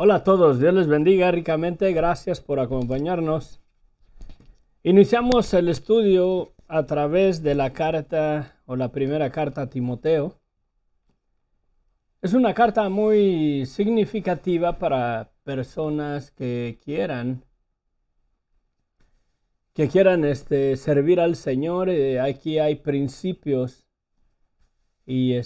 Hola a todos, Dios les bendiga ricamente, gracias por acompañarnos. Iniciamos el estudio a través de la carta o la primera carta a Timoteo. Es una carta muy significativa para personas que quieran servir al Señor. Aquí hay principios y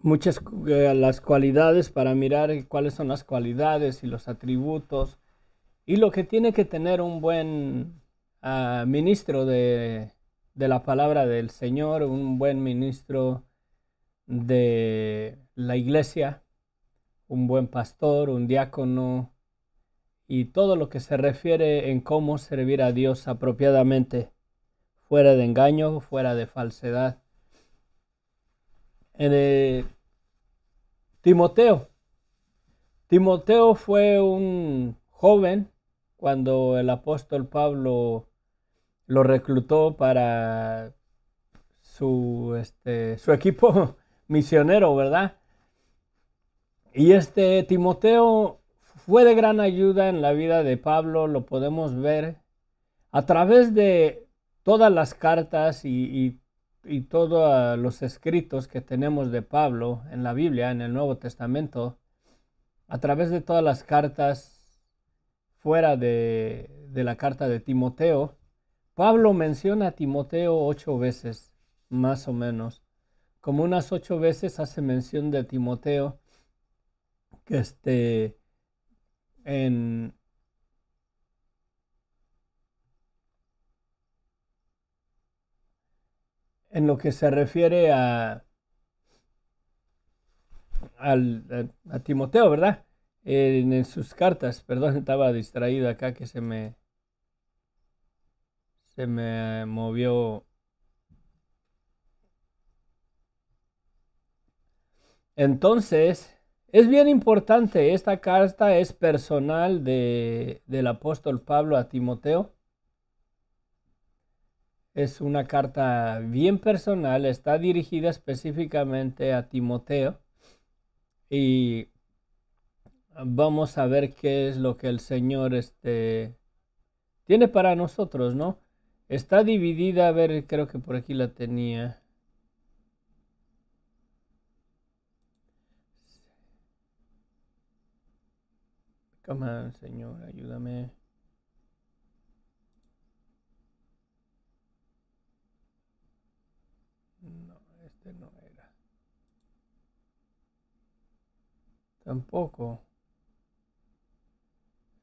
muchas las cualidades para mirar cuáles son las cualidades y los atributos y lo que tiene que tener un buen ministro de la palabra del Señor, un buen ministro de la iglesia, un buen pastor, un diácono y todo lo que se refiere en cómo servir a Dios apropiadamente, fuera de engaño, fuera de falsedad. Timoteo fue un joven cuando el apóstol Pablo lo reclutó para su equipo misionero, ¿verdad? Y Timoteo fue de gran ayuda en la vida de Pablo, lo podemos ver a través de todas las cartas y todos los escritos que tenemos de Pablo en la Biblia, en el Nuevo Testamento, a través de todas las cartas fuera de la carta de Timoteo. Pablo menciona a Timoteo 8 veces, más o menos. Como unas 8 veces hace mención de Timoteo, que en lo que se refiere a Timoteo, ¿verdad? En sus cartas, perdón, estaba distraído acá que se me movió. Entonces, es bien importante, esta carta es personal del apóstol Pablo a Timoteo. Es una carta bien personal, está dirigida específicamente a Timoteo y vamos a ver qué es lo que el Señor tiene para nosotros, ¿no? Está dividida, a ver, creo que por aquí la tenía. Come on, Señor, ayúdame. No era. Tampoco.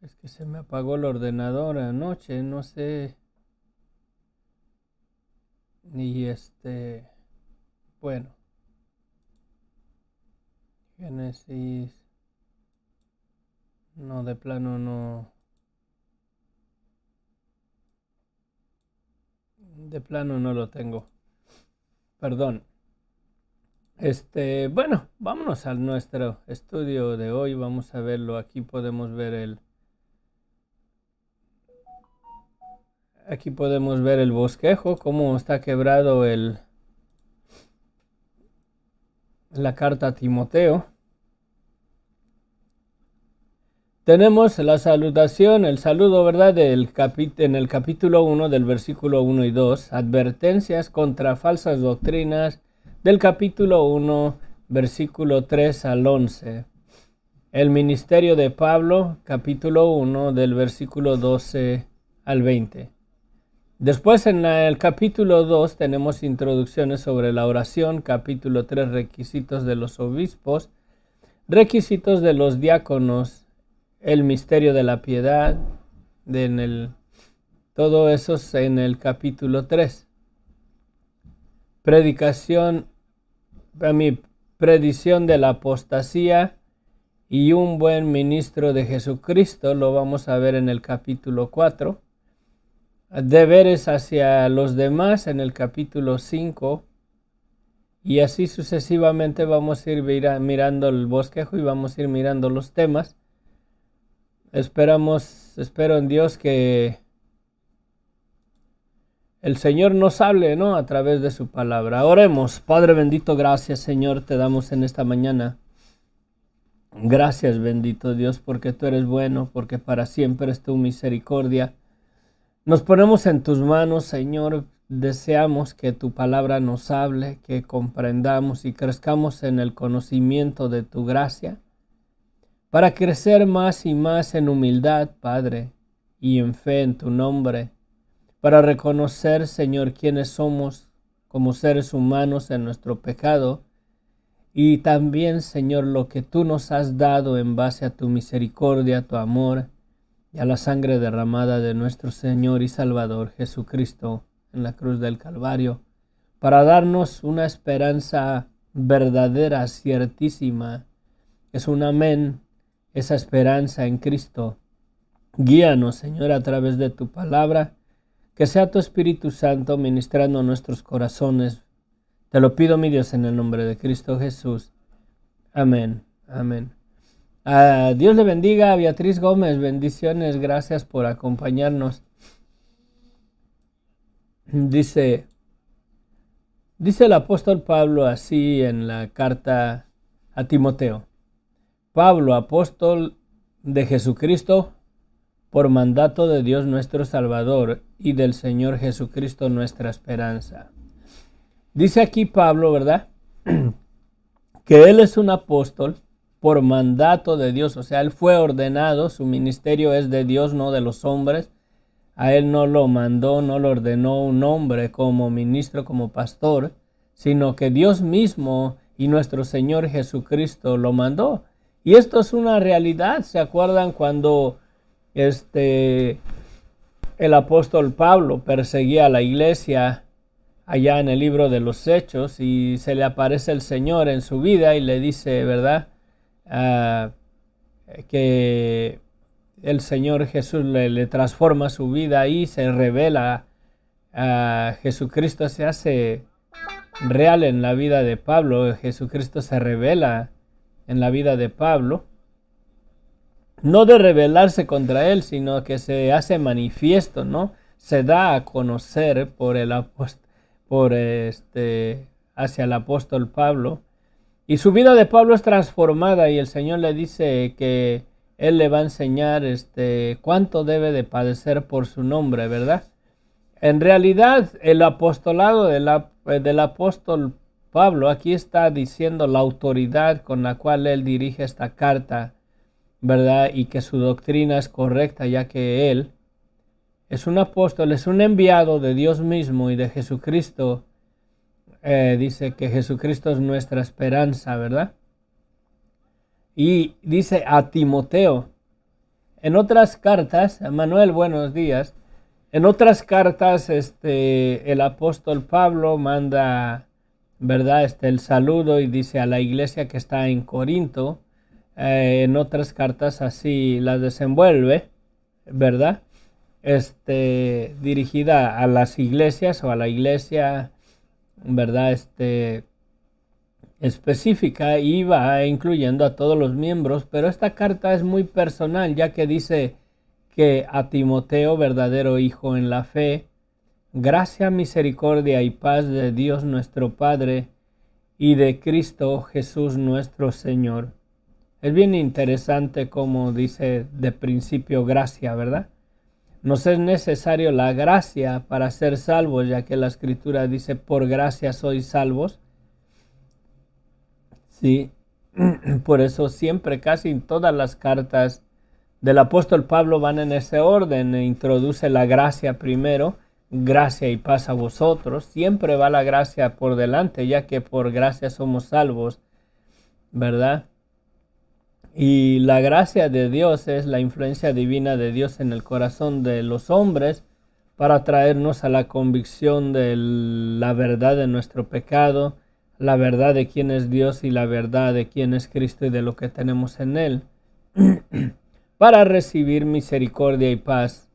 Es que se me apagó el ordenador anoche, no sé. Y bueno. Génesis. No, de plano no. De plano no lo tengo. Perdón. Bueno, vámonos a nuestro estudio de hoy, vamos a verlo, aquí podemos ver el bosquejo, cómo está quebrado la carta a Timoteo. Tenemos la salutación, el saludo, ¿verdad? En el capítulo 1 del versículo 1 y 2, advertencias contra falsas doctrinas del capítulo 1, versículo 3 al 11. El ministerio de Pablo, capítulo 1 del versículo 12 al 20. Después en el capítulo 2 tenemos introducciones sobre la oración, capítulo 3, requisitos de los obispos, requisitos de los diáconos, el misterio de la piedad, todo eso es en el capítulo 3. Predición de la apostasía y un buen ministro de Jesucristo, lo vamos a ver en el capítulo 4. Deberes hacia los demás en el capítulo 5. Y así sucesivamente vamos a ir mirando el bosquejo y vamos a ir mirando los temas. Espero en Dios que el Señor nos hable, ¿no?, a través de su palabra. Oremos. Padre bendito, gracias, Señor, te damos en esta mañana. Gracias, bendito Dios, porque tú eres bueno, porque para siempre es tu misericordia. Nos ponemos en tus manos, Señor. Deseamos que tu palabra nos hable, que comprendamos y crezcamos en el conocimiento de tu gracia, para crecer más y más en humildad, Padre, y en fe en tu nombre, para reconocer, Señor, quiénes somos como seres humanos en nuestro pecado, y también, Señor, lo que tú nos has dado en base a tu misericordia, a tu amor, y a la sangre derramada de nuestro Señor y Salvador Jesucristo en la cruz del Calvario, para darnos una esperanza verdadera, ciertísima. Es un amén. Esa esperanza en Cristo. Guíanos, Señor, a través de tu palabra, que sea tu Espíritu Santo ministrando nuestros corazones. Te lo pido, mi Dios, en el nombre de Cristo Jesús. Amén, amén. Dios le bendiga a Beatriz Gómez. Bendiciones, gracias por acompañarnos. Dice el apóstol Pablo así en la carta a Timoteo. Pablo, apóstol de Jesucristo, por mandato de Dios nuestro Salvador y del Señor Jesucristo nuestra esperanza. Dice aquí Pablo, ¿verdad?, que él es un apóstol por mandato de Dios. O sea, él fue ordenado, su ministerio es de Dios, no de los hombres. A él no lo mandó, no lo ordenó un hombre como ministro, como pastor, sino que Dios mismo y nuestro Señor Jesucristo lo mandó. Y esto es una realidad. ¿Se acuerdan cuando el apóstol Pablo perseguía a la iglesia allá en el libro de los Hechos y se le aparece el Señor en su vida y le dice, ¿verdad?, que el Señor Jesús le transforma su vida y se revela a Jesucristo, se hace real en la vida de Pablo. Jesucristo se revela en la vida de Pablo, no de rebelarse contra él, sino que se hace manifiesto, ¿no? Se da a conocer hacia el apóstol Pablo, y su vida de Pablo es transformada, y el Señor le dice que él le va a enseñar cuánto debe de padecer por su nombre, ¿verdad? En realidad, el apostolado del apóstol Pablo aquí está diciendo la autoridad con la cual él dirige esta carta, ¿verdad? Y que su doctrina es correcta, ya que él es un apóstol, es un enviado de Dios mismo y de Jesucristo. Dice que Jesucristo es nuestra esperanza, ¿verdad? Y dice a Timoteo. En otras cartas, Manuel, buenos días. En otras cartas, el apóstol Pablo manda, ¿verdad?, el saludo y dice a la iglesia que está en Corinto. En otras cartas así las desenvuelve, ¿verdad?, dirigida a las iglesias o a la iglesia, ¿verdad?, específica, y va incluyendo a todos los miembros, pero esta carta es muy personal, ya que dice que a Timoteo, verdadero hijo en la fe, gracia, misericordia y paz de Dios nuestro Padre y de Cristo Jesús nuestro Señor. Es bien interesante como dice de principio gracia, ¿verdad? Nos es necesario la gracia para ser salvos, ya que la escritura dice por gracia sois salvos. Sí, por eso siempre casi todas las cartas del apóstol Pablo van en ese orden. Introduce la gracia primero, gracia y paz a vosotros. Siempre va la gracia por delante, ya que por gracia somos salvos, ¿verdad? Y la gracia de Dios es la influencia divina de Dios en el corazón de los hombres para traernos a la convicción de la verdad de nuestro pecado, la verdad de quién es Dios y la verdad de quién es Cristo y de lo que tenemos en Él, para recibir misericordia y paz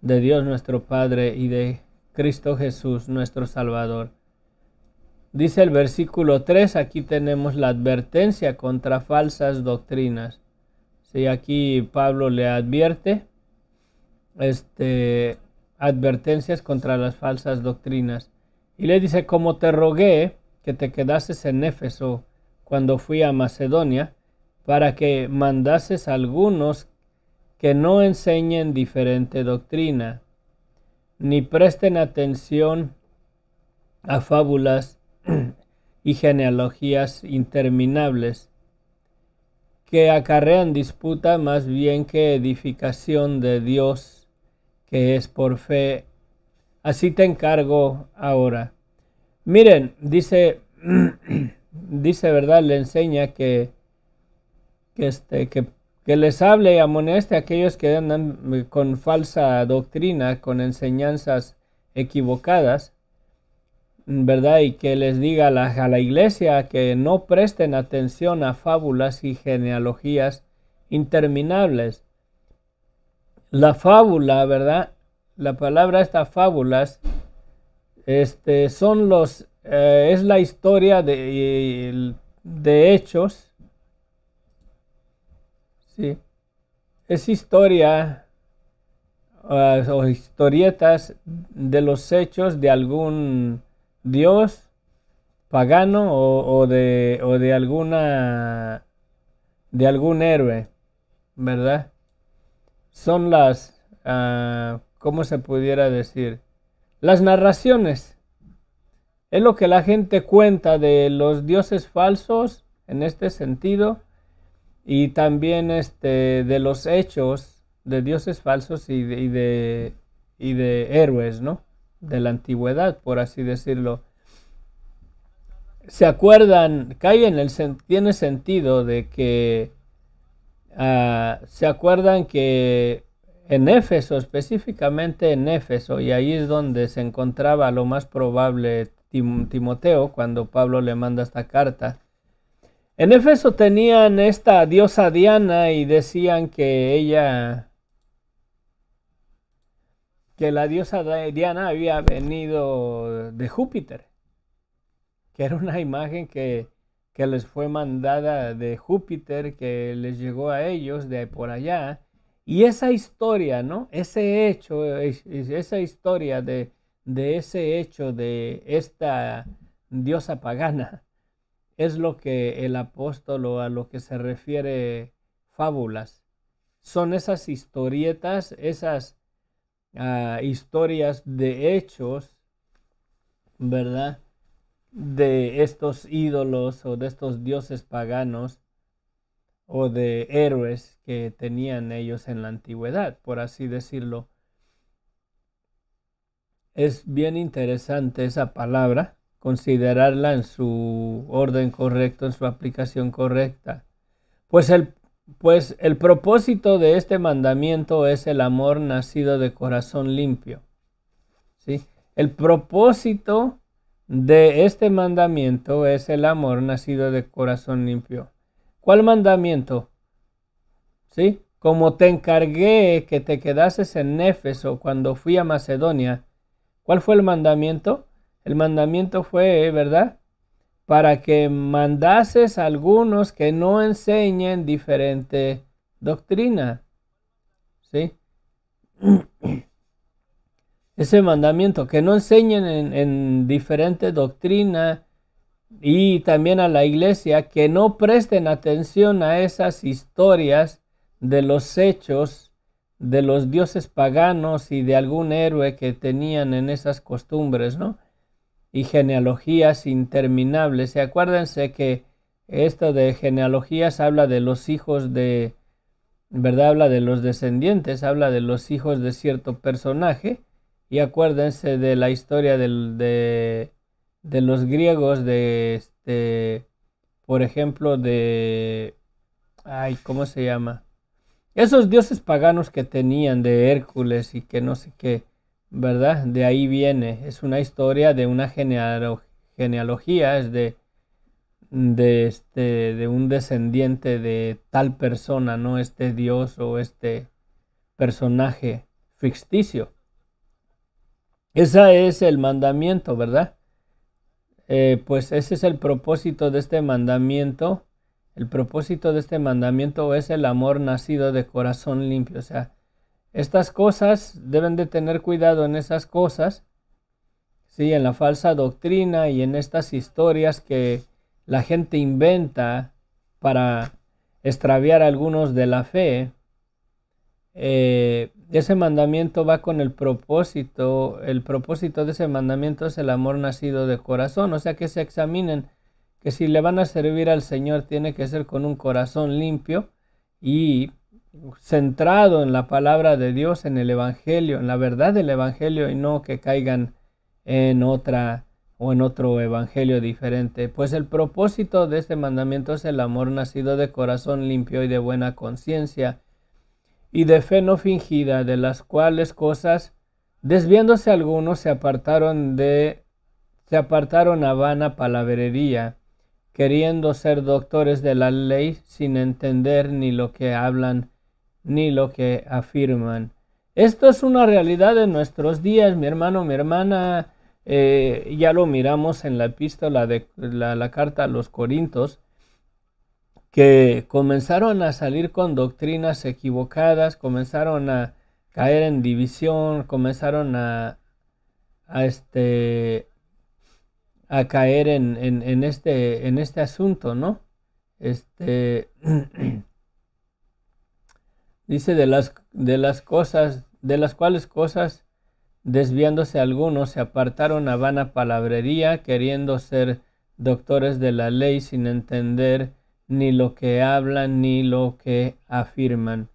de Dios nuestro Padre y de Cristo Jesús nuestro Salvador. Dice el versículo 3, aquí tenemos la advertencia contra falsas doctrinas. Sí, aquí Pablo le advierte, advertencias contra las falsas doctrinas. Y le dice, como te rogué que te quedases en Éfeso cuando fui a Macedonia, para que mandases a algunos que no enseñen diferente doctrina, ni presten atención a fábulas y genealogías interminables que acarrean disputa más bien que edificación de Dios que es por fe. Así te encargo ahora. Miren, dice verdad, le enseña que les hable y amoneste a aquellos que andan con falsa doctrina, con enseñanzas equivocadas, ¿verdad? Y que les diga a la iglesia que no presten atención a fábulas y genealogías interminables. La fábula, ¿verdad? La palabra fábulas, es la historia de hechos. Sí. Es historia o historietas de los hechos de algún Dios pagano o de algún héroe, ¿verdad? Son las, ¿cómo se pudiera decir? Las narraciones. Es lo que la gente cuenta de los dioses falsos en este sentido, y también de los hechos de dioses falsos y de héroes, ¿no? De la antigüedad, por así decirlo. ¿Se acuerdan? Tiene sentido de que se acuerdan que en Éfeso, específicamente en Éfeso, y ahí es donde se encontraba lo más probable Timoteo cuando Pablo le manda esta carta. En Éfeso tenían esta diosa Diana y decían que ella... que la diosa Diana había venido de Júpiter, que era una imagen que les fue mandada de Júpiter, que les llegó a ellos de por allá. Y esa historia, ¿no? Ese hecho, esa historia de ese hecho de esta diosa pagana, es lo que el apóstol a lo que se refiere fábulas. Son esas historietas, esas historias de hechos, ¿verdad? De estos ídolos o de estos dioses paganos o de héroes que tenían ellos en la antigüedad, por así decirlo. Es bien interesante esa palabra, considerarla en su orden correcto, en su aplicación correcta. Pues el propósito de este mandamiento es el amor nacido de corazón limpio. ¿Sí? El propósito de este mandamiento es el amor nacido de corazón limpio. ¿Cuál mandamiento? ¿Sí? Como te encargué que te quedases en Éfeso cuando fui a Macedonia. ¿Cuál fue el mandamiento? El mandamiento fue, ¿verdad?, para que mandases a algunos que no enseñen diferente doctrina. ¿Sí? Ese mandamiento, que no enseñen en diferente doctrina, y también a la iglesia que no presten atención a esas historias de los hechos de los dioses paganos y de algún héroe que tenían en esas costumbres, ¿no? Y genealogías interminables. Y acuérdense que esto de genealogías habla de los hijos de, ¿verdad? Habla de los descendientes, habla de los hijos de cierto personaje. Y acuérdense de la historia de los griegos, por ejemplo, ¿cómo se llama? Esos dioses paganos que tenían de Hércules y que no sé qué, ¿verdad? De ahí viene, es una historia de una genealogía, es de un descendiente de tal persona, no este dios o este personaje ficticio. Ese es el mandamiento, ¿verdad? Pues ese es el propósito de este mandamiento. El propósito de este mandamiento es el amor nacido de corazón limpio. O sea, estas cosas, deben de tener cuidado en esas cosas, ¿sí? En la falsa doctrina y en estas historias que la gente inventa para extraviar a algunos de la fe. Ese mandamiento va con el propósito de ese mandamiento es el amor nacido de corazón. O sea, que se examinen, que si le van a servir al Señor tiene que ser con un corazón limpio y centrado en la palabra de Dios, en el evangelio, en la verdad del evangelio, y no que caigan en otra o en otro evangelio diferente. Pues el propósito de este mandamiento es el amor nacido de corazón limpio y de buena conciencia y de fe no fingida, de las cuales cosas, desviándose algunos, se apartaron a vana palabrería, queriendo ser doctores de la ley, sin entender ni lo que hablan, ni lo que afirman. Esto es una realidad en nuestros días, mi hermano, mi hermana. Ya lo miramos en la epístola de la carta a los Corintios, que comenzaron a salir con doctrinas equivocadas, comenzaron a caer en división, comenzaron a caer en este asunto, ¿no? Dice de las cuales cosas desviándose algunos se apartaron a vana palabrería, queriendo ser doctores de la ley, sin entender ni lo que hablan ni lo que afirman.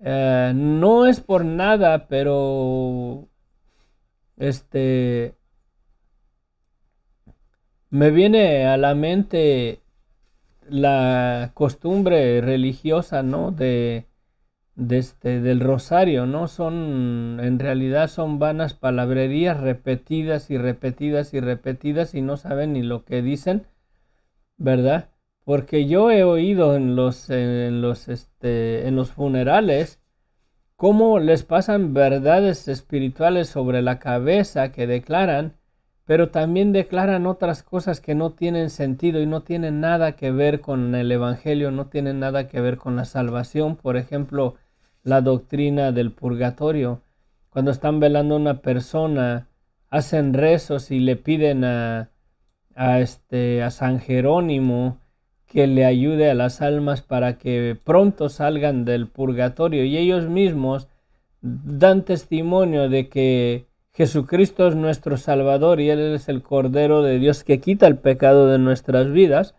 No es por nada, pero me viene a la mente la costumbre religiosa, ¿no? Del rosario, ¿no? En realidad son vanas palabrerías repetidas y repetidas y repetidas, y no saben ni lo que dicen, ¿verdad? Porque yo he oído en los funerales cómo les pasan verdades espirituales sobre la cabeza que declaran, pero también declaran otras cosas que no tienen sentido y no tienen nada que ver con el evangelio, no tienen nada que ver con la salvación. Por ejemplo, la doctrina del purgatorio. Cuando están velando a una persona, hacen rezos y le piden a San Jerónimo que le ayude a las almas para que pronto salgan del purgatorio, y ellos mismos dan testimonio de que Jesucristo es nuestro Salvador y Él es el Cordero de Dios que quita el pecado de nuestras vidas,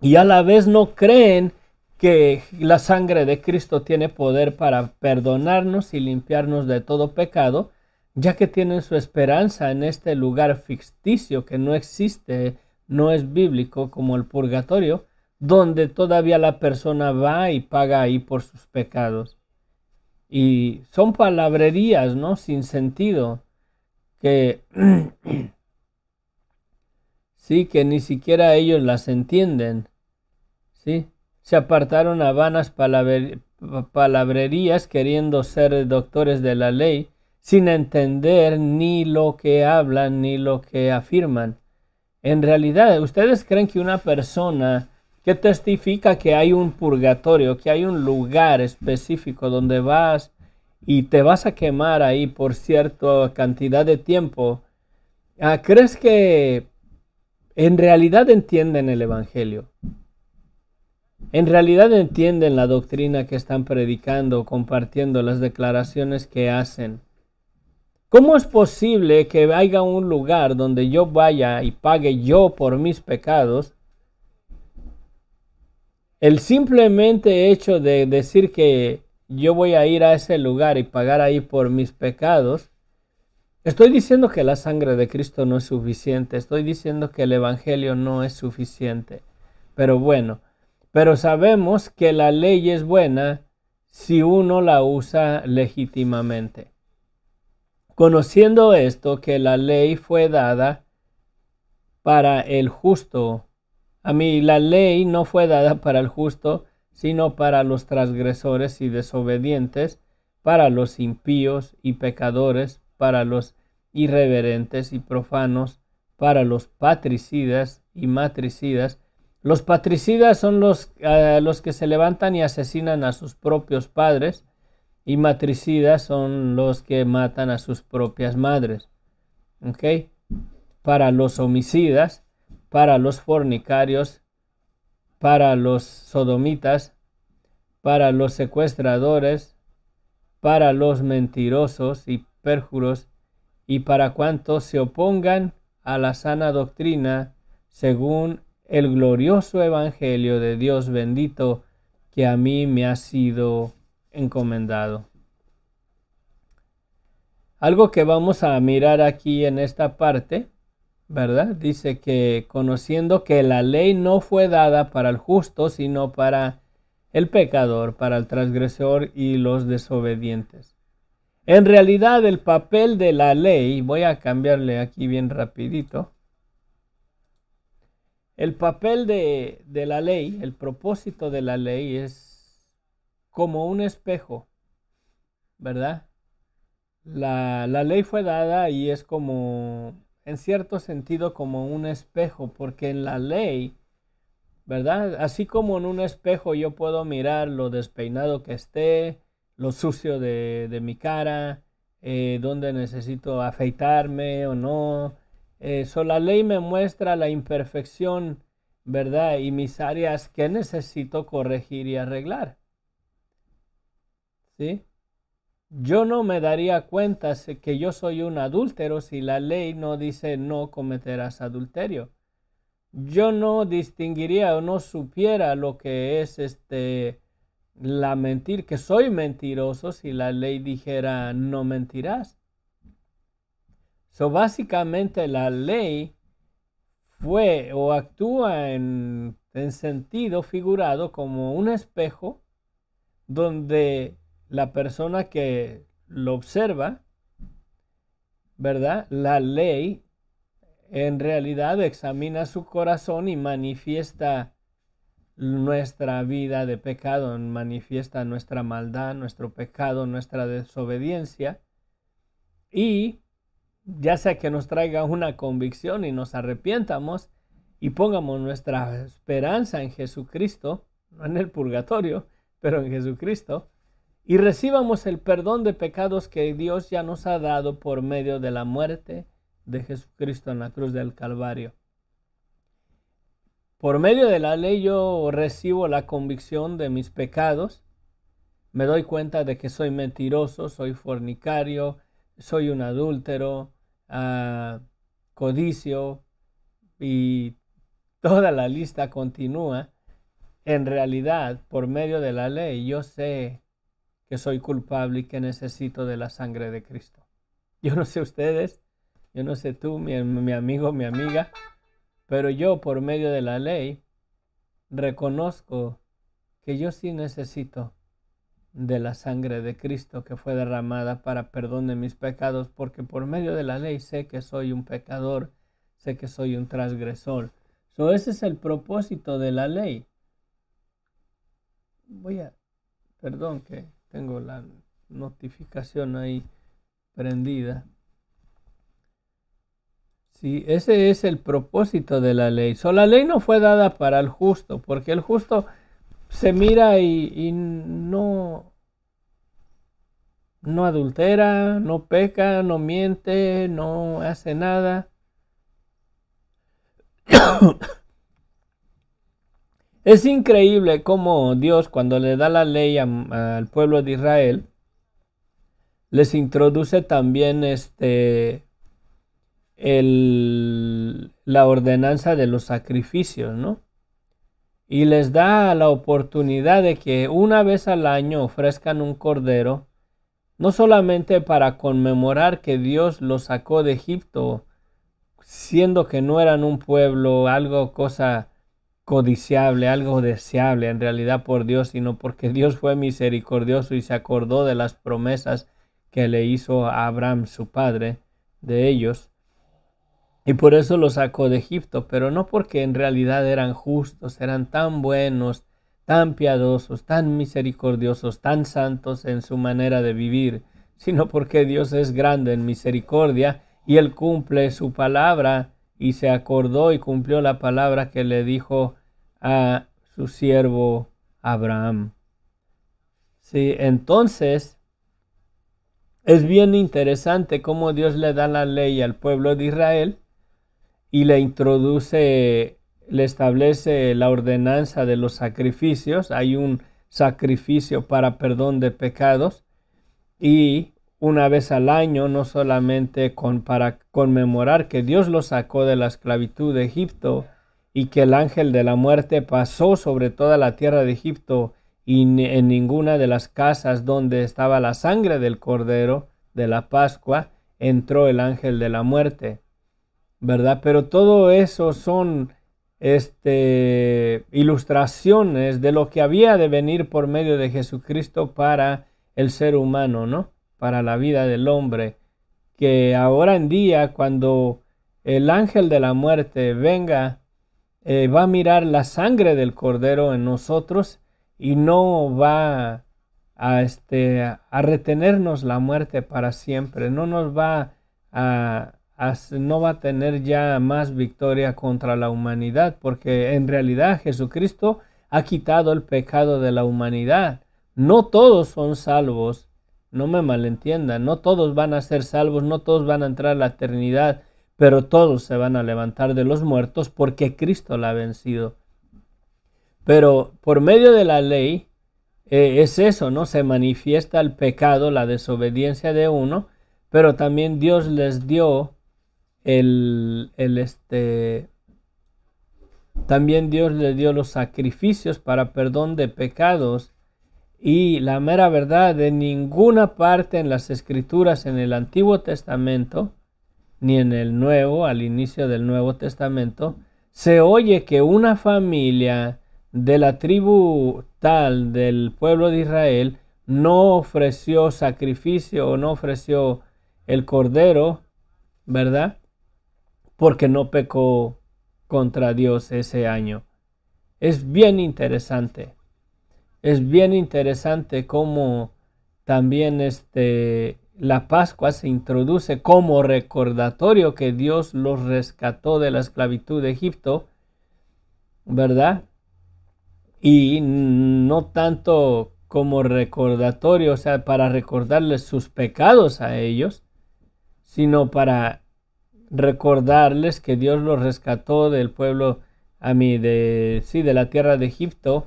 y a la vez no creen que la sangre de Cristo tiene poder para perdonarnos y limpiarnos de todo pecado, ya que tienen su esperanza en este lugar ficticio que no existe, no es bíblico, como el purgatorio, donde todavía la persona va y paga ahí por sus pecados. Y son palabrerías, ¿no? Sin sentido, que sí, que ni siquiera ellos las entienden, ¿sí? Se apartaron a vanas palabrerías, queriendo ser doctores de la ley, sin entender ni lo que hablan ni lo que afirman. En realidad, ¿ustedes creen que una persona que testifica que hay un purgatorio, que hay un lugar específico donde vas y te vas a quemar ahí por cierta cantidad de tiempo, crees que en realidad entienden el Evangelio, en realidad entienden la doctrina que están predicando, compartiendo las declaraciones que hacen. ¿Cómo es posible que haya un lugar donde yo vaya y pague yo por mis pecados? El simplemente hecho de decir que yo voy a ir a ese lugar y pagar ahí por mis pecados, estoy diciendo que la sangre de Cristo no es suficiente, estoy diciendo que el Evangelio no es suficiente. Pero bueno, pero sabemos que la ley es buena si uno la usa legítimamente. Conociendo esto, que la ley fue dada para el justo. A mí, la ley no fue dada para el justo, sino para los transgresores y desobedientes, para los impíos y pecadores, para los irreverentes y profanos, para los patricidas y matricidas. Los patricidas son los que se levantan y asesinan a sus propios padres. Y matricidas son los que matan a sus propias madres, ¿ok? Para los homicidas, para los fornicarios, para los sodomitas, para los secuestradores, para los mentirosos y perjuros, y para cuantos se opongan a la sana doctrina, según el glorioso evangelio de Dios bendito, que a mí me ha sido encomendado. Algo que vamos a mirar aquí en esta parte, ¿verdad? Dice que conociendo que la ley no fue dada para el justo, sino para el pecador, para el transgresor y los desobedientes. En realidad, el papel de la ley, voy a cambiarle aquí bien rapidito. El papel de la ley, el propósito de la ley es como un espejo, ¿verdad? La ley fue dada y es como, en cierto sentido, como un espejo, porque en la ley, ¿verdad? Así como en un espejo yo puedo mirar lo despeinado que esté, lo sucio de mi cara, dónde necesito afeitarme o no. La ley me muestra la imperfección, ¿verdad? Y mis áreas que necesito corregir y arreglar. ¿Sí? Yo no me daría cuenta que yo soy un adúltero si la ley no dice no cometerás adulterio. Yo no distinguiría o no supiera lo que es la mentir, que soy mentiroso, si la ley dijera no mentirás. Básicamente la ley fue o actúa en sentido figurado como un espejo donde la persona que lo observa, ¿verdad? La ley en realidad examina su corazón y manifiesta nuestra vida de pecado, manifiesta nuestra maldad, nuestro pecado, nuestra desobediencia, y ya sea que nos traiga una convicción y nos arrepientamos y pongamos nuestra esperanza en Jesucristo, no en el purgatorio, pero en Jesucristo, y recibamos el perdón de pecados que Dios ya nos ha dado por medio de la muerte de Jesucristo en la cruz del Calvario. Por medio de la ley yo recibo la convicción de mis pecados. Me doy cuenta de que soy mentiroso, soy fornicario, soy un adúltero, codicio, y toda la lista continúa. En realidad, por medio de la ley yo sé que soy culpable y que necesito de la sangre de Cristo. Yo no sé ustedes, yo no sé tú, mi amigo, mi amiga, pero yo por medio de la ley reconozco que yo sí necesito de la sangre de Cristo que fue derramada para perdón de mis pecados, porque por medio de la ley sé que soy un pecador, sé que soy un transgresor. Ese es el propósito de la ley. Perdón que tengo la notificación ahí prendida. Sí, ese es el propósito de la ley. La ley no fue dada para el justo, porque el justo se mira y no adultera, no peca, no miente, no hace nada. Es increíble cómo Dios, cuando le da la ley al pueblo de Israel, les introduce también la ordenanza de los sacrificios, ¿no? Y les da la oportunidad de que una vez al año ofrezcan un cordero, no solamente para conmemorar que Dios los sacó de Egipto, siendo que no eran un pueblo, cosa codiciable, algo deseable en realidad por Dios, sino porque Dios fue misericordioso y se acordó de las promesas que le hizo a Abraham, su padre, de ellos. Y por eso los sacó de Egipto, pero no porque en realidad eran justos, eran tan buenos, tan piadosos, tan misericordiosos, tan santos en su manera de vivir, sino porque Dios es grande en misericordia y Él cumple su palabra, y se acordó y cumplió la palabra que le dijo a su siervo Abraham. Sí, entonces es bien interesante cómo Dios le da la ley al pueblo de Israel y le establece la ordenanza de los sacrificios. Hay un sacrificio para perdón de pecados, y una vez al año, no solamente para conmemorar que Dios los sacó de la esclavitud de Egipto y que el ángel de la muerte pasó sobre toda la tierra de Egipto, y en ninguna de las casas donde estaba la sangre del Cordero de la Pascua entró el ángel de la muerte, ¿verdad? Pero todo eso son ilustraciones de lo que había de venir por medio de Jesucristo para el ser humano, ¿no? Para la vida del hombre, que ahora en día, cuando el ángel de la muerte venga, va a mirar la sangre del Cordero en nosotros y no va a retenernos la muerte para siempre. No nos va no va a tener ya más victoria contra la humanidad, porque en realidad Jesucristo ha quitado el pecado de la humanidad. No todos son salvos. No me malentiendan, no todos van a ser salvos, no todos van a entrar a la eternidad, pero todos se van a levantar de los muertos porque Cristo la ha vencido. Pero por medio de la ley es eso, ¿no? Se manifiesta el pecado, la desobediencia de uno, pero también Dios les dio también Dios les dio los sacrificios para perdón de pecados. Y la mera verdad, de ninguna parte en las Escrituras, en el Antiguo Testamento, ni en el Nuevo, al inicio del Nuevo Testamento, se oye que una familia de la tribu tal del pueblo de Israel no ofreció sacrificio o no ofreció el cordero, ¿verdad? Porque no pecó contra Dios ese año. Es bien interesante. Es bien interesante cómo también la Pascua se introduce como recordatorio que Dios los rescató de la esclavitud de Egipto, ¿verdad? Y no tanto como recordatorio, o sea, para recordarles sus pecados a ellos, sino para recordarles que Dios los rescató del pueblo, de la tierra de Egipto,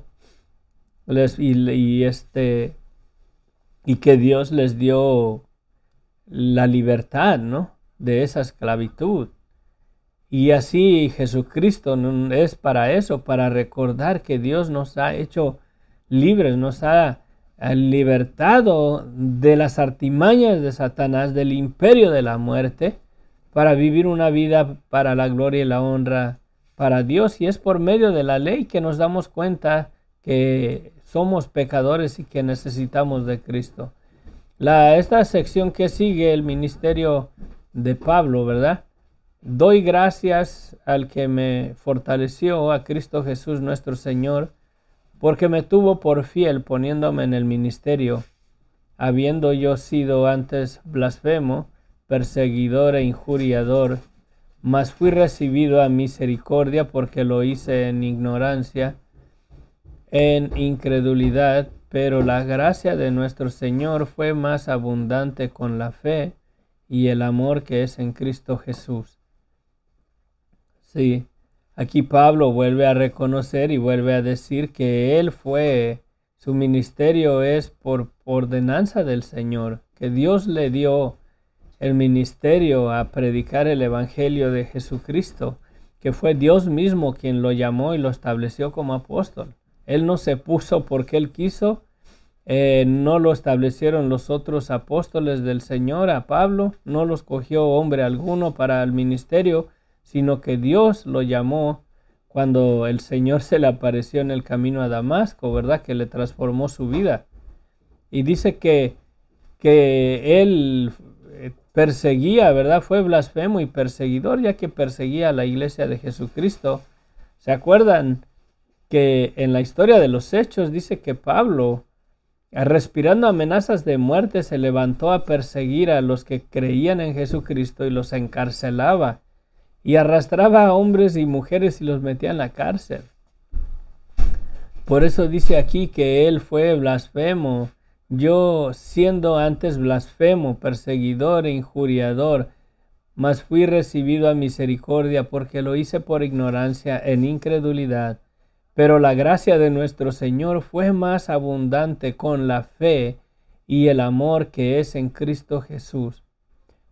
y que Dios les dio la libertad, ¿no? De esa esclavitud. Y así Jesucristo es para eso, para recordar que Dios nos ha hecho libres, nos ha libertado de las artimañas de Satanás, del imperio de la muerte, para vivir una vida para la gloria y la honra para Dios. Y es por medio de la ley que nos damos cuenta que somos pecadores y que necesitamos de Cristo. Esta sección que sigue, el ministerio de Pablo, ¿verdad? Doy gracias al que me fortaleció, a Cristo Jesús nuestro Señor, porque me tuvo por fiel poniéndome en el ministerio, habiendo yo sido antes blasfemo, perseguidor e injuriador, mas fui recibido a misericordia porque lo hice en ignorancia, en incredulidad, pero la gracia de nuestro Señor fue más abundante con la fe y el amor que es en Cristo Jesús. Sí, Aquí Pablo vuelve a reconocer y vuelve a decir que él fue, su ministerio es por ordenanza del Señor, que Dios le dio el ministerio a predicar el Evangelio de Jesucristo, que fue Dios mismo quien lo llamó y lo estableció como apóstol. Él no se puso porque él quiso, no lo establecieron los otros apóstoles del Señor a Pablo, no los cogió hombre alguno para el ministerio, sino que Dios lo llamó cuando el Señor se le apareció en el camino a Damasco, ¿verdad? Que le transformó su vida. Y dice que él perseguía, ¿verdad? Fue blasfemo y perseguidor, ya que perseguía a la iglesia de Jesucristo. ¿Se acuerdan que en la historia de los Hechos dice que Pablo, respirando amenazas de muerte, se levantó a perseguir a los que creían en Jesucristo y los encarcelaba? Y arrastraba a hombres y mujeres y los metía en la cárcel. Por eso dice aquí que él fue blasfemo. Yo, siendo antes blasfemo, perseguidor e injuriador, mas fui recibido a misericordia porque lo hice por ignorancia en incredulidad. Pero la gracia de nuestro Señor fue más abundante con la fe y el amor que es en Cristo Jesús.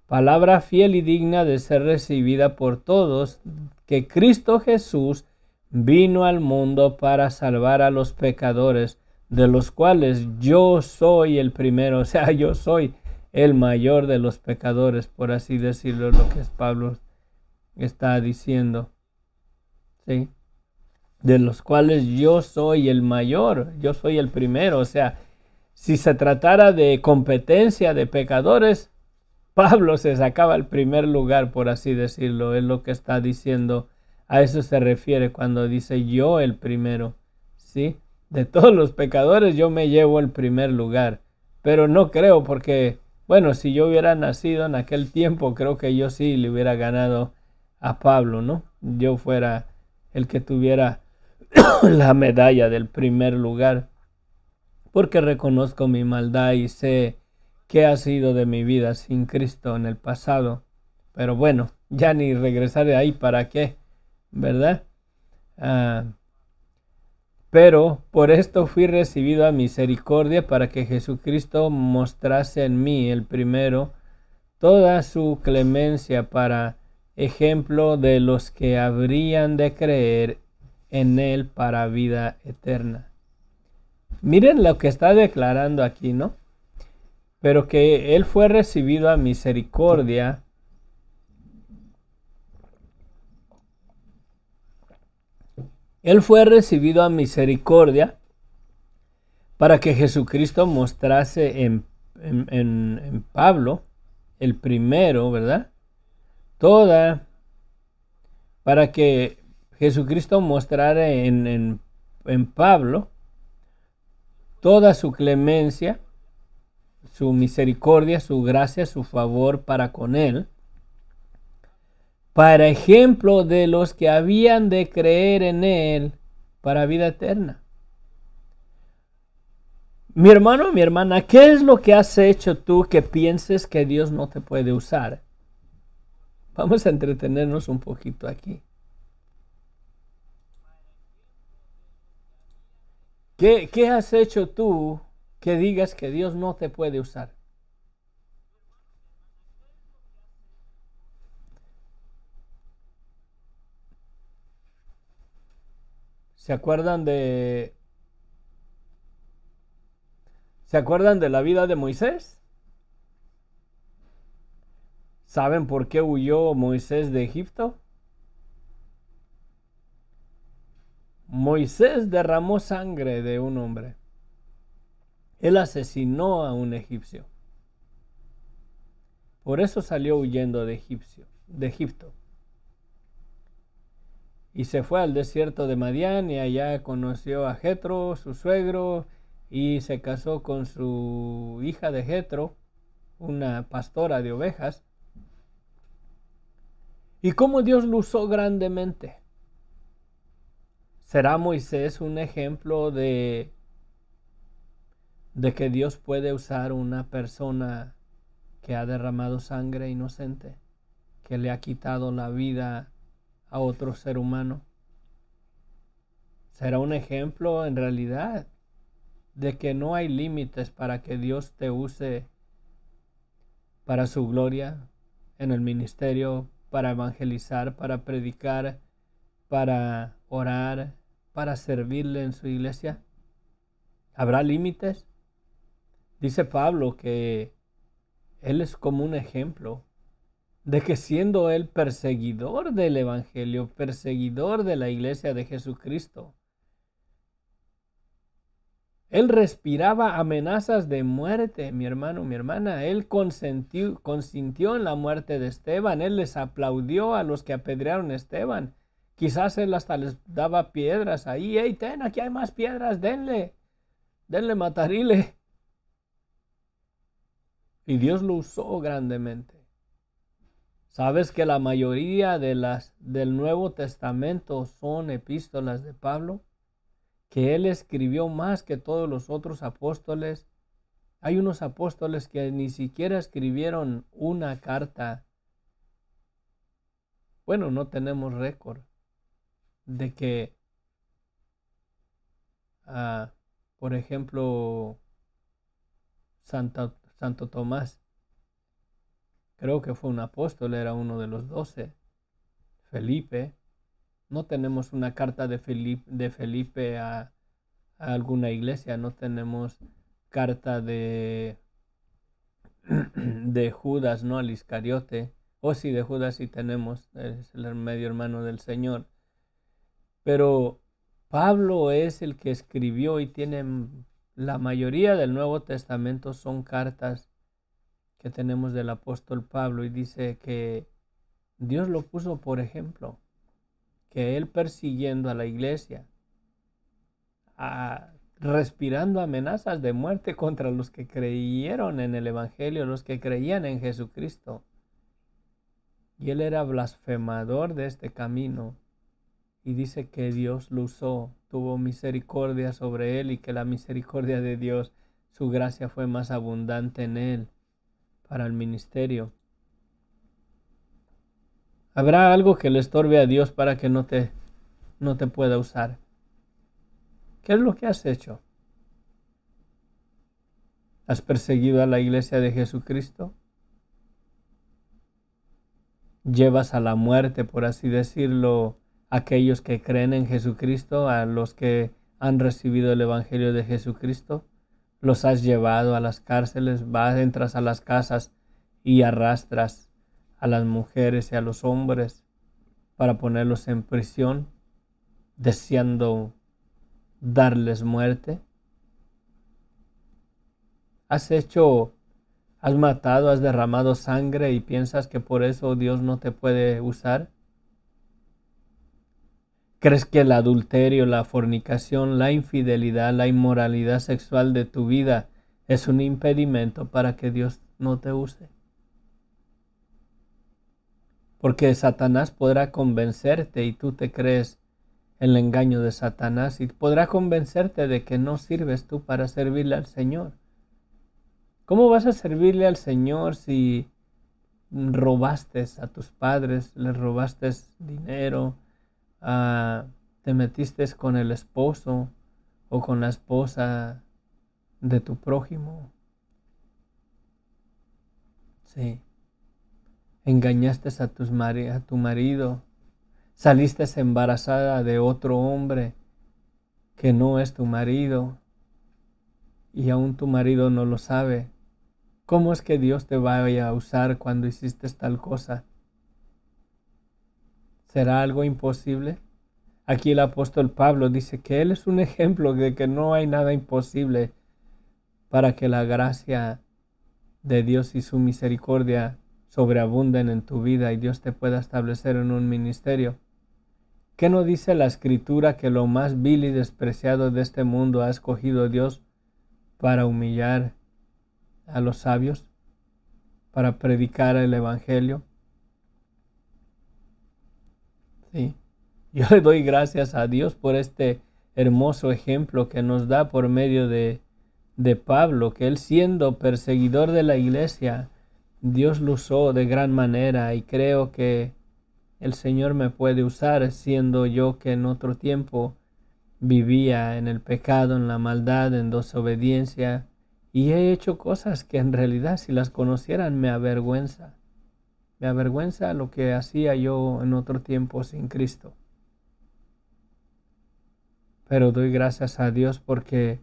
Palabra fiel y digna de ser recibida por todos, que Cristo Jesús vino al mundo para salvar a los pecadores, de los cuales yo soy el primero, o sea, yo soy el mayor de los pecadores, por así decirlo, lo que Pablo está diciendo, ¿sí? De los cuales yo soy el mayor, yo soy el primero, o sea, si se tratara de competencia de pecadores, Pablo se sacaba el primer lugar, por así decirlo, es lo que está diciendo. A eso se refiere cuando dice yo el primero, ¿sí? De todos los pecadores yo me llevo el primer lugar, pero no creo porque, bueno, si yo hubiera nacido en aquel tiempo, creo que yo sí le hubiera ganado a Pablo, ¿no? Yo fuera el que tuviera la medalla del primer lugar, porque reconozco mi maldad y sé ¿qué ha sido de mi vida sin Cristo en el pasado? Pero bueno, ya ni regresaré ahí, ¿para qué? ¿Verdad? Pero por esto fui recibido a misericordia para que Jesucristo mostrase en mí, el primero, toda su clemencia para ejemplo de los que habrían de creer en él para vida eterna. Miren lo que está declarando aquí, ¿no? Pero que él fue recibido a misericordia para que Jesucristo mostrase en Pablo el primero, ¿verdad? Para que Jesucristo mostrara en Pablo toda su clemencia, su misericordia, su gracia, su favor para con él, para ejemplo de los que habían de creer en él para vida eterna. Mi hermano, mi hermana, ¿qué es lo que has hecho tú que pienses que Dios no te puede usar? Vamos a entretenernos un poquito aquí. ¿Qué has hecho tú que digas que Dios no te puede usar? ¿Se acuerdan de la vida de Moisés? ¿Saben por qué huyó Moisés de Egipto? Moisés derramó sangre de un hombre. Él asesinó a un egipcio. Por eso salió huyendo de Egipto. Y se fue al desierto de Madián y allá conoció a Jetro, su suegro, y se casó con su hija de Jetro, una pastora de ovejas. ¿Y cómo Dios lo usó grandemente? ¿Será Moisés un ejemplo de que Dios puede usar una persona que ha derramado sangre inocente, que le ha quitado la vida a otro ser humano? será un ejemplo en realidad de que no hay límites para que Dios te use para su gloria en el ministerio, para evangelizar, para predicar, para orar, para servirle en su iglesia. ¿Habrá límites? Dice Pablo que él es como un ejemplo de que, siendo él perseguidor del evangelio, perseguidor de la iglesia de Jesucristo, él respiraba amenazas de muerte, mi hermano, mi hermana. Él consintió en la muerte de Esteban. Él les aplaudió a los que apedrearon a Esteban. Quizás él hasta les daba piedras ahí. ¡Ey, ten, aquí hay más piedras! ¡Denle! ¡Denle matarile! Y Dios lo usó grandemente. ¿Sabes que la mayoría de del Nuevo Testamento son epístolas de Pablo? Que él escribió más que todos los otros apóstoles. Hay unos apóstoles que ni siquiera escribieron una carta. Bueno, no tenemos récord de que, por ejemplo, Santo Tomás, creo que fue un apóstol, era uno de los 12, Felipe. No tenemos una carta de Felipe a alguna iglesia. No tenemos carta de Judas, no al Iscariote. O sí, de Judas sí tenemos, es el medio hermano del Señor. Pero Pablo es el que escribió, y tiene la mayoría del Nuevo Testamento son cartas que tenemos del apóstol Pablo. Y dice que Dios lo puso por ejemplo, que él persiguiendo a la iglesia, respirando amenazas de muerte contra los que creyeron en el evangelio, los que creían en Jesucristo. Y él era blasfemador de este camino. Y dice que Dios lo usó, tuvo misericordia sobre él, y que la misericordia de Dios, su gracia fue más abundante en él para el ministerio. ¿Habrá algo que le estorbe a Dios para que no te pueda usar? ¿Qué es lo que has hecho? ¿Has perseguido a la iglesia de Jesucristo? ¿Llevas a la muerte, por así decirlo, a aquellos que creen en Jesucristo, a los que han recibido el evangelio de Jesucristo? ¿Los has llevado a las cárceles? Vas, entras a las casas y arrastras a las mujeres y a los hombres para ponerlos en prisión, deseando darles muerte. Has matado, has derramado sangre, y piensas que por eso Dios no te puede usar. ¿Crees que el adulterio, la fornicación, la infidelidad, la inmoralidad sexual de tu vida es un impedimento para que Dios no te use? Porque Satanás podrá convencerte, y tú te crees el engaño de Satanás, y podrá convencerte de que no sirves tú para servirle al Señor. ¿Cómo vas a servirle al Señor si robaste a tus padres, les robaste dinero, te metiste con el esposo o con la esposa de tu prójimo? Sí. Engañaste a tu marido, saliste embarazada de otro hombre que no es tu marido, y aún tu marido no lo sabe. ¿Cómo es que Dios te vaya a usar cuando hiciste tal cosa? ¿Será algo imposible? Aquí el apóstol Pablo dice que él es un ejemplo de que no hay nada imposible para que la gracia de Dios y su misericordia sobreabunden en tu vida, y Dios te pueda establecer en un ministerio. ¿Qué no dice la Escritura que lo más vil y despreciado de este mundo ha escogido Dios para humillar a los sabios, para predicar el evangelio? Sí. Yo le doy gracias a Dios por este hermoso ejemplo que nos da por medio de Pablo, que él, siendo perseguidor de la iglesia, Dios lo usó de gran manera, y creo que el Señor me puede usar, siendo yo que en otro tiempo Vivía en el pecado, en la maldad, en desobediencia, y he hecho cosas que en realidad, si las conocieran, me avergüenza. Me avergüenza lo que hacía yo en otro tiempo sin Cristo. Pero doy gracias a Dios porque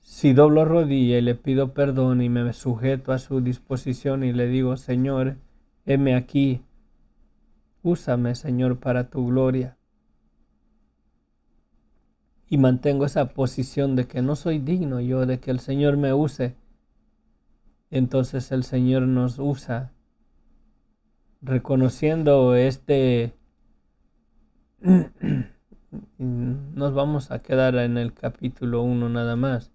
si doblo rodilla y le pido perdón y me sujeto a su disposición y le digo, Señor, heme aquí, úsame, Señor, para tu gloria. Y mantengo esa posición de que no soy digno yo de que el Señor me use. Entonces el Señor nos usa, reconociendo nos vamos a quedar en el capítulo 1 nada más,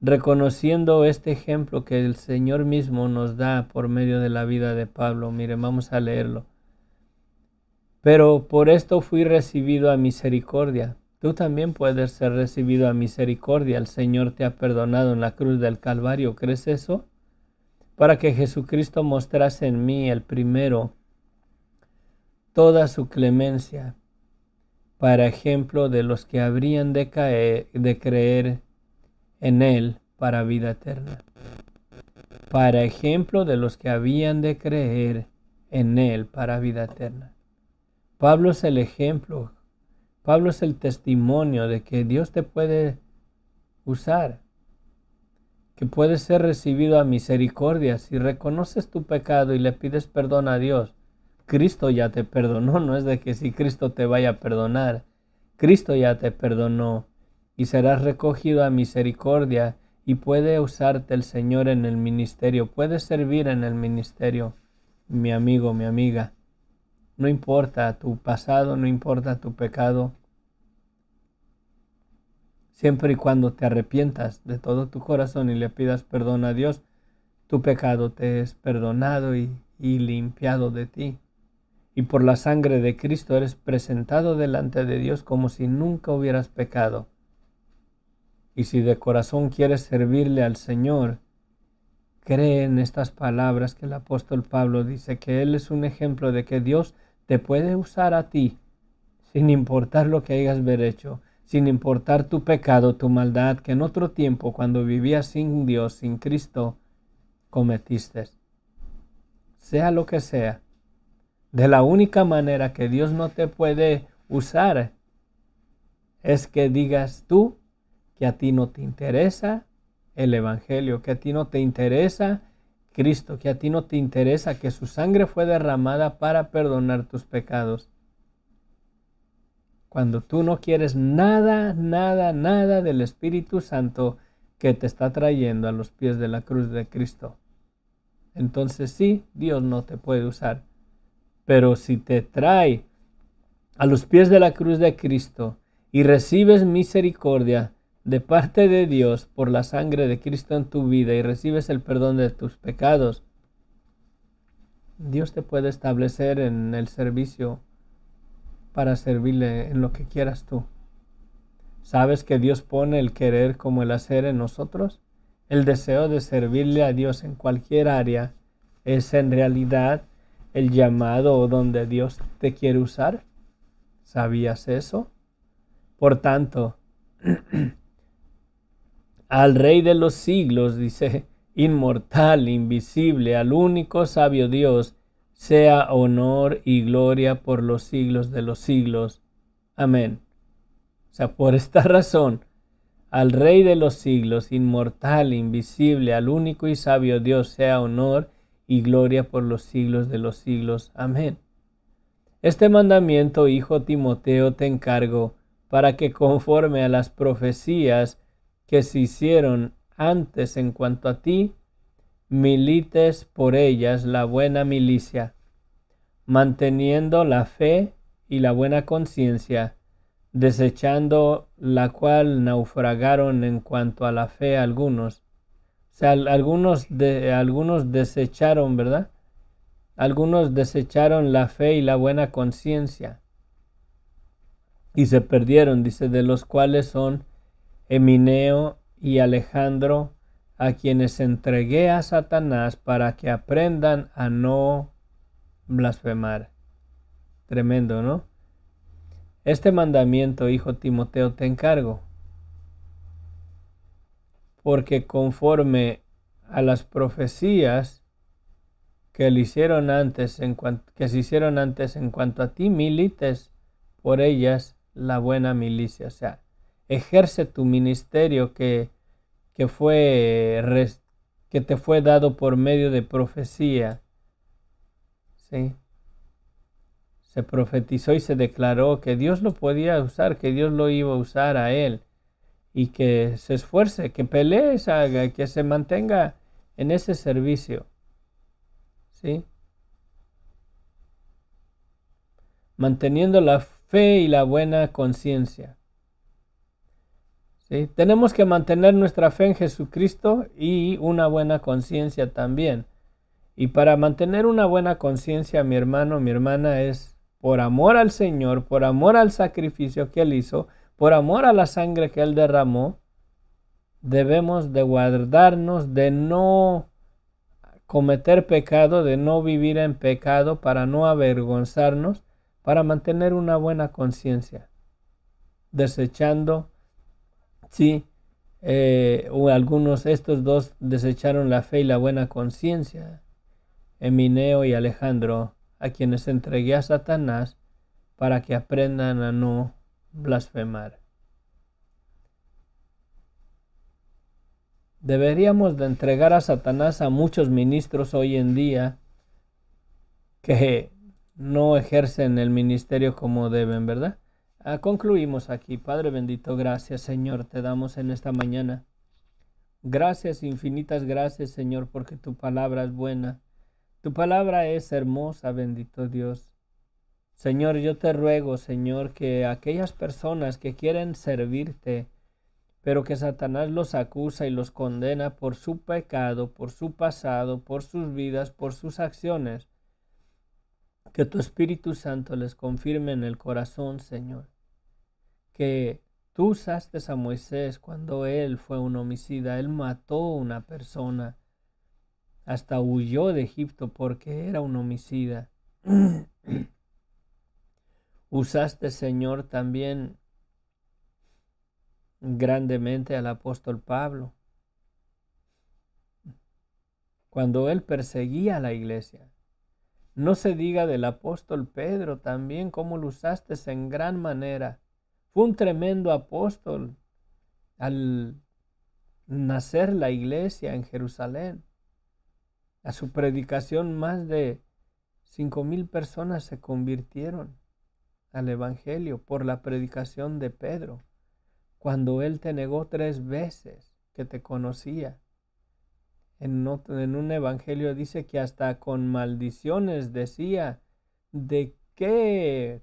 reconociendo este ejemplo que el Señor mismo nos da por medio de la vida de Pablo. Miren, vamos a leerlo. Pero por esto fui recibido a misericordia. Tú también puedes ser recibido a misericordia. El Señor te ha perdonado en la cruz del Calvario. ¿Crees eso? Para que Jesucristo mostrase en mí, el primero, toda su clemencia, para ejemplo de los que habrían de creer en Él para vida eterna. Para ejemplo de los que habían de creer en Él para vida eterna. Pablo es el ejemplo. Pablo es el testimonio de que Dios te puede usar, que puedes ser recibido a misericordia. Si reconoces tu pecado y le pides perdón a Dios, Cristo ya te perdonó. No es de que si Cristo te vaya a perdonar, Cristo ya te perdonó y serás recogido a misericordia y puede usarte el Señor en el ministerio, puede servir en el ministerio, mi amigo, mi amiga. No importa tu pasado, no importa tu pecado, siempre y cuando te arrepientas de todo tu corazón y le pidas perdón a Dios, tu pecado te es perdonado y limpiado de ti. Y por la sangre de Cristo eres presentado delante de Dios como si nunca hubieras pecado. Y si de corazón quieres servirle al Señor, cree en estas palabras que el apóstol Pablo dice, que Él es un ejemplo de que Dios te puede usar a ti, sin importar lo que hayas hecho, sin importar tu pecado, tu maldad, que en otro tiempo, cuando vivías sin Dios, sin Cristo, cometiste. Sea lo que sea, de la única manera que Dios no te puede usar, es que digas tú que a ti no te interesa el Evangelio, que a ti no te interesa Cristo, que a ti no te interesa que su sangre fue derramada para perdonar tus pecados. Cuando tú no quieres nada del Espíritu Santo que te está trayendo a los pies de la cruz de Cristo, entonces sí, Dios no te puede usar. Pero si te trae a los pies de la cruz de Cristo y recibes misericordia de parte de Dios por la sangre de Cristo en tu vida y recibes el perdón de tus pecados, Dios te puede establecer en el servicio para servirle en lo que quieras tú. ¿Sabes que Dios pone el querer como el hacer en nosotros? El deseo de servirle a Dios en cualquier área es en realidad el llamado donde Dios te quiere usar. ¿Sabías eso? Por tanto, al Rey de los siglos, dice, inmortal, invisible, al único sabio Dios, sea honor y gloria por los siglos de los siglos. Amén. O sea, por esta razón, al Rey de los siglos, inmortal, invisible, al único y sabio Dios, sea honor y gloria por los siglos de los siglos. Amén. Este mandamiento, hijo Timoteo, te encargo, para que conforme a las profecías que se hicieron antes en cuanto a ti, milites por ellas la buena milicia, manteniendo la fe y la buena conciencia, desechando la cual naufragaron en cuanto a la fe algunos. O sea, algunos desecharon, ¿verdad? Algunos desecharon la fe y la buena conciencia y se perdieron, dice, de los cuales son Emineo y Alejandro, a quienes entregué a Satanás para que aprendan a no blasfemar. Tremendo, ¿no? Este mandamiento, hijo Timoteo, te encargo, porque conforme a las profecías que se hicieron antes en cuanto a ti, milites por ellas la buena milicia. O sea, ejerce tu ministerio que te fue dado por medio de profecía. ¿Sí? Se profetizó y se declaró que Dios lo podía usar, que Dios lo iba a usar a él, y que se esfuerce, que pelee, que se mantenga en ese servicio. ¿Sí? Manteniendo la fe y la buena conciencia. ¿Sí? Tenemos que mantener nuestra fe en Jesucristo y una buena conciencia también. Y para mantener una buena conciencia, mi hermano, mi hermana, es por amor al Señor, por amor al sacrificio que Él hizo, por amor a la sangre que Él derramó. Debemos de guardarnos de no cometer pecado, de no vivir en pecado, para no avergonzarnos, para mantener una buena conciencia, desechando, sí, estos dos desecharon la fe y la buena conciencia, Emineo y Alejandro, a quienes entregué a Satanás para que aprendan a no blasfemar. Deberíamos de entregar a Satanás a muchos ministros hoy en día que no ejercen el ministerio como deben, ¿verdad? Concluimos aquí. Padre bendito, gracias, Señor, te damos en esta mañana. Gracias, infinitas gracias, Señor, porque tu palabra es buena. Tu palabra es hermosa, bendito Dios. Señor, yo te ruego, Señor, que aquellas personas que quieren servirte, pero que Satanás los acusa y los condena por su pecado, por su pasado, por sus vidas, por sus acciones, que tu Espíritu Santo les confirme en el corazón, Señor, que tú usaste a Moisés cuando él fue un homicida. Él mató a una persona, hasta huyó de Egipto porque era un homicida. Usaste, Señor, también grandemente al apóstol Pablo, cuando él perseguía a la iglesia. No se diga del apóstol Pedro también, cómo lo usaste en gran manera. Fue un tremendo apóstol al nacer la iglesia en Jerusalén. A su predicación más de 5,000 personas se convirtieron al evangelio por la predicación de Pedro, cuando él te negó 3 veces que te conocía. En un evangelio dice que hasta con maldiciones decía de qué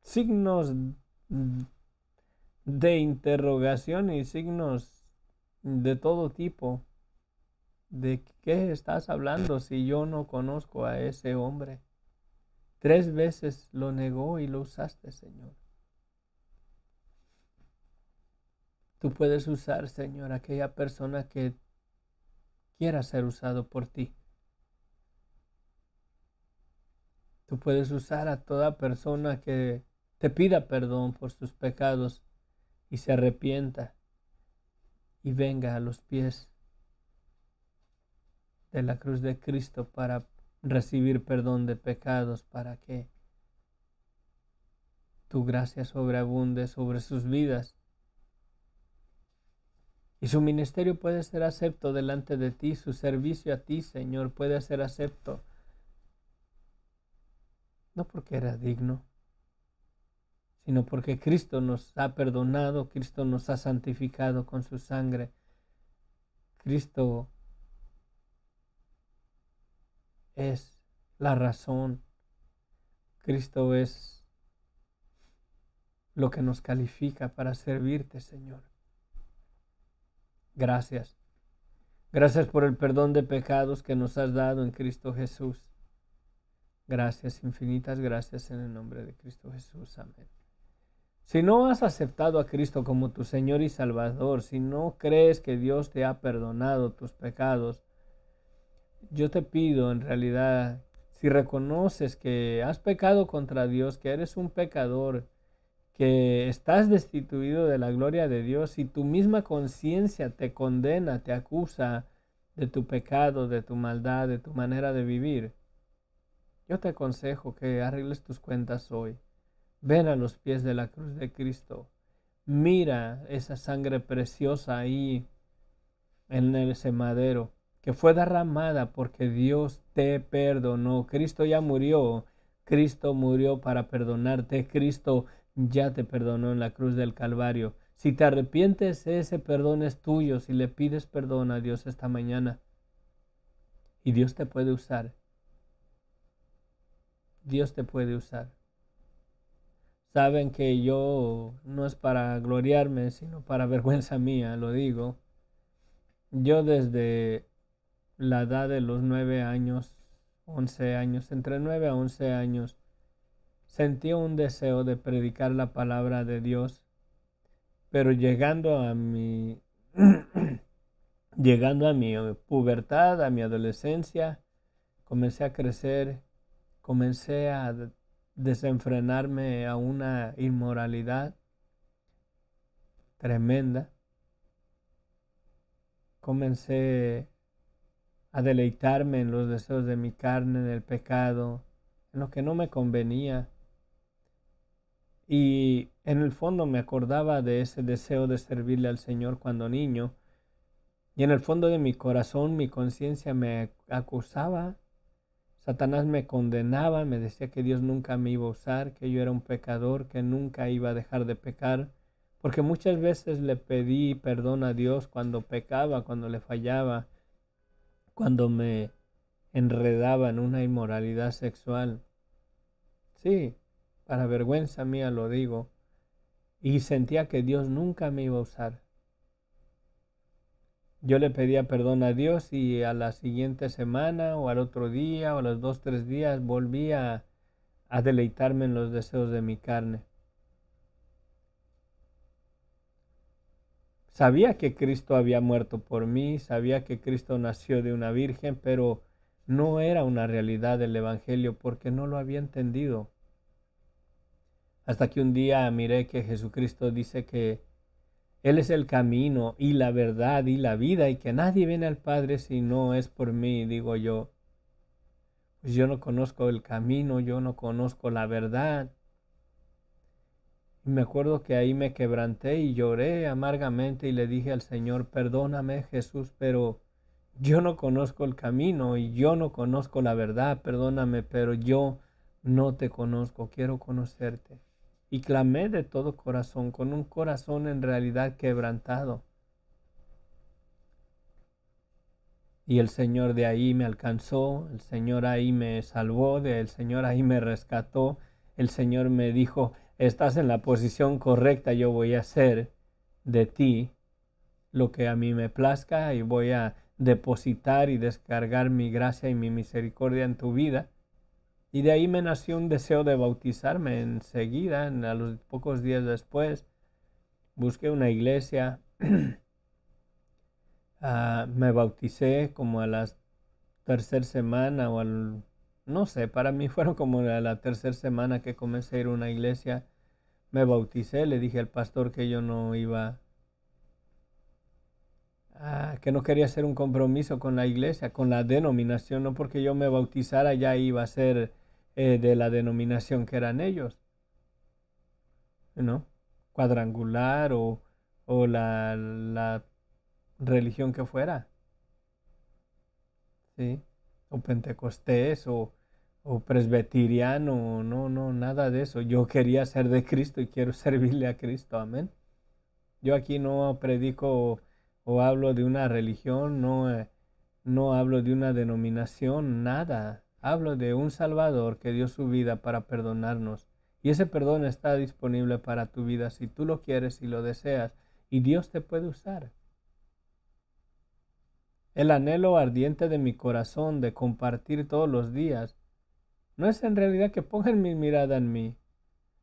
signos de interrogación y signos de todo tipo. ¿De qué estás hablando si yo no conozco a ese hombre? 3 veces lo negó y lo usaste, Señor. Tú puedes usar, Señor, a aquella persona que quiera ser usado por ti. Tú puedes usar a toda persona que te pida perdón por sus pecados y se arrepienta y venga a los pies de la cruz de Cristo para recibir perdón de pecados, para que tu gracia sobreabunde sobre sus vidas. Y su ministerio puede ser acepto delante de ti, su servicio a ti, Señor, puede ser acepto. No porque era digno, sino porque Cristo nos ha perdonado, Cristo nos ha santificado con su sangre. Cristo es la razón. Cristo es lo que nos califica para servirte, Señor. Gracias. Gracias por el perdón de pecados que nos has dado en Cristo Jesús. Gracias, infinitas gracias en el nombre de Cristo Jesús. Amén. Si no has aceptado a Cristo como tu Señor y Salvador, si no crees que Dios te ha perdonado tus pecados, yo te pido en realidad, si reconoces que has pecado contra Dios, que eres un pecador, que estás destituido de la gloria de Dios y tu misma conciencia te condena, te acusa de tu pecado, de tu maldad, de tu manera de vivir, yo te aconsejo que arregles tus cuentas hoy. Ven a los pies de la cruz de Cristo. Mira esa sangre preciosa ahí en ese madero que fue derramada porque Dios te perdonó. Cristo ya murió. Cristo murió para perdonarte. Cristo ya te perdonó en la cruz del Calvario. Si te arrepientes, ese perdón es tuyo. Si le pides perdón a Dios esta mañana, y Dios te puede usar. Dios te puede usar. Saben que yo, no es para gloriarme, sino para vergüenza mía, lo digo. Yo desde la edad de los 9 años, entre 9 a 11 años, sentí un deseo de predicar la palabra de Dios. Pero llegando a mi pubertad, a mi adolescencia, comencé a crecer. Comencé a desenfrenarme a una inmoralidad tremenda. Comencé a deleitarme en los deseos de mi carne, en el pecado, en lo que no me convenía. Y en el fondo me acordaba de ese deseo de servirle al Señor cuando niño. Y en el fondo de mi corazón, mi conciencia me acusaba. Satanás me condenaba, me decía que Dios nunca me iba a usar, que yo era un pecador, que nunca iba a dejar de pecar. Porque muchas veces le pedí perdón a Dios cuando pecaba, cuando le fallaba, cuando me enredaba en una inmoralidad sexual. Sí, para vergüenza mía lo digo. Y sentía que Dios nunca me iba a usar. Yo le pedía perdón a Dios y a la siguiente semana o al otro día o a los 2 o 3 días volvía a deleitarme en los deseos de mi carne. Sabía que Cristo había muerto por mí, sabía que Cristo nació de una virgen, pero no era una realidad del Evangelio porque no lo había entendido. Hasta que un día miré que Jesucristo dice que Él es el camino y la verdad y la vida y que nadie viene al Padre si no es por mí, digo yo. Pues yo no conozco el camino, yo no conozco la verdad. Y me acuerdo que ahí me quebranté y lloré amargamente y le dije al Señor, perdóname Jesús, pero yo no conozco el camino y yo no conozco la verdad, perdóname, pero yo no te conozco, quiero conocerte. Y clamé de todo corazón, con un corazón en realidad quebrantado. Y el Señor de ahí me alcanzó, el Señor ahí me salvó, el Señor ahí me rescató. El Señor me dijo, estás en la posición correcta, yo voy a hacer de ti lo que a mí me plazca y voy a depositar y descargar mi gracia y mi misericordia en tu vida. Y de ahí me nació un deseo de bautizarme enseguida, a los pocos días después. Busqué una iglesia, me bauticé como a la tercera semana, no sé, para mí fueron como a la tercera semana que comencé a ir a una iglesia. Me bauticé, le dije al pastor que yo no iba, que no quería hacer un compromiso con la iglesia, con la denominación, no porque yo me bautizara ya iba a ser de la denominación que eran ellos, ¿no? Cuadrangular o la religión que fuera, ¿sí? O pentecostés o presbiteriano, no, nada de eso. Yo quería ser de Cristo y quiero servirle a Cristo, amén. Yo aquí no predico o hablo de una religión, no hablo de una denominación, nada. Hablo de un Salvador que dio su vida para perdonarnos. Y ese perdón está disponible para tu vida si tú lo quieres y lo deseas. Y Dios te puede usar. El anhelo ardiente de mi corazón de compartir todos los días no es en realidad que pongan mi mirada en mí,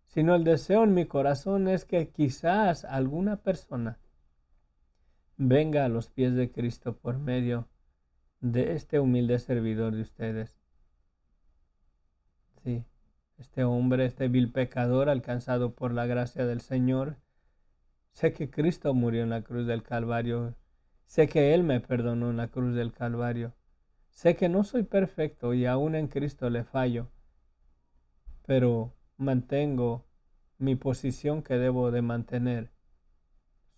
sino el deseo en mi corazón es que quizás alguna persona venga a los pies de Cristo por medio de este humilde servidor de ustedes. Sí, Este hombre, este vil pecador alcanzado por la gracia del Señor, sé que Cristo murió en la cruz del Calvario. Sé que Él me perdonó en la cruz del Calvario. Sé que no soy perfecto y aún en Cristo le fallo, pero mantengo mi posición que debo de mantener.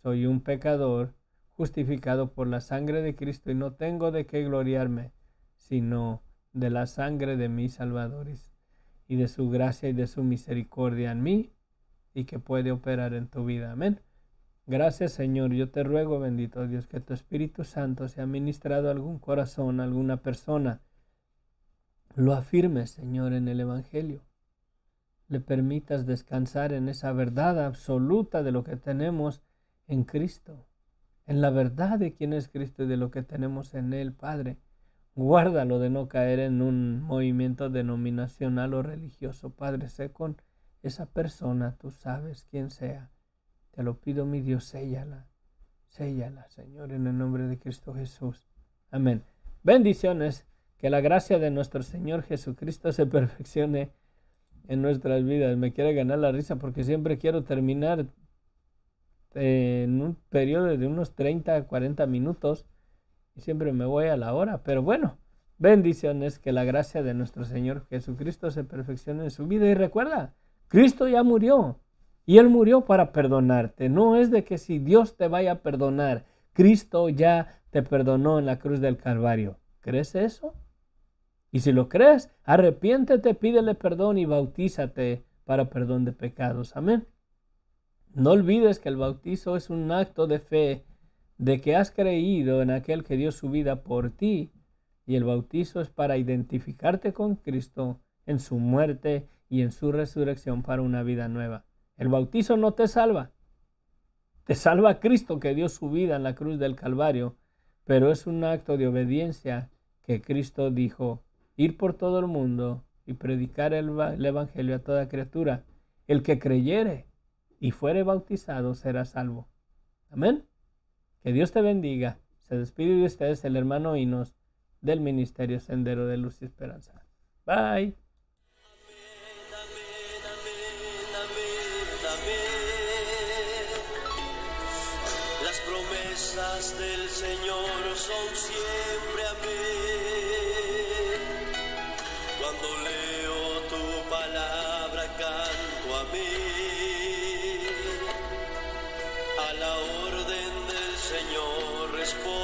Soy un pecador justificado por la sangre de Cristo y no tengo de qué gloriarme, sino de la sangre de mi Salvador y de su gracia y de su misericordia en mí y que puede operar en tu vida. Amén. Gracias, Señor. Yo te ruego, bendito Dios, que tu Espíritu Santo sea ministrado a algún corazón, a alguna persona. Lo afirmes, Señor, en el Evangelio. Le permitas descansar en esa verdad absoluta de lo que tenemos en Cristo, en la verdad de quién es Cristo y de lo que tenemos en Él, Padre. Guárdalo de no caer en un movimiento denominacional o religioso, Padre. Sé con esa persona, tú sabes quién sea. Te lo pido, mi Dios, séllala. Séllala, Señor, en el nombre de Cristo Jesús. Amén. Bendiciones. Que la gracia de nuestro Señor Jesucristo se perfeccione en nuestras vidas. Me quiere ganar la risa porque siempre quiero terminar en un periodo de unos 30 a 40 minutos y siempre me voy a la hora. Pero bueno, bendiciones. Que la gracia de nuestro Señor Jesucristo se perfeccione en su vida. Y recuerda, Cristo ya murió. Y Él murió para perdonarte. No es de que si Dios te vaya a perdonar, Cristo ya te perdonó en la cruz del Calvario. ¿Crees eso? Y si lo crees, arrepiéntete, pídele perdón y bautízate para perdón de pecados. Amén. No olvides que el bautizo es un acto de fe, de que has creído en aquel que dio su vida por ti. Y el bautizo es para identificarte con Cristo en su muerte y en su resurrección para una vida nueva. El bautizo no te salva. Te salva Cristo que dio su vida en la cruz del Calvario, pero es un acto de obediencia que Cristo dijo, ir por todo el mundo y predicar el Evangelio a toda criatura. El que creyere y fuere bautizado será salvo. Amén. Que Dios te bendiga. Se despide de ustedes el hermano Inos del Ministerio Sendero de Luz y Esperanza. Bye. Del Señor son siempre amén. Cuando leo tu palabra canto amén. A la orden del Señor respondo.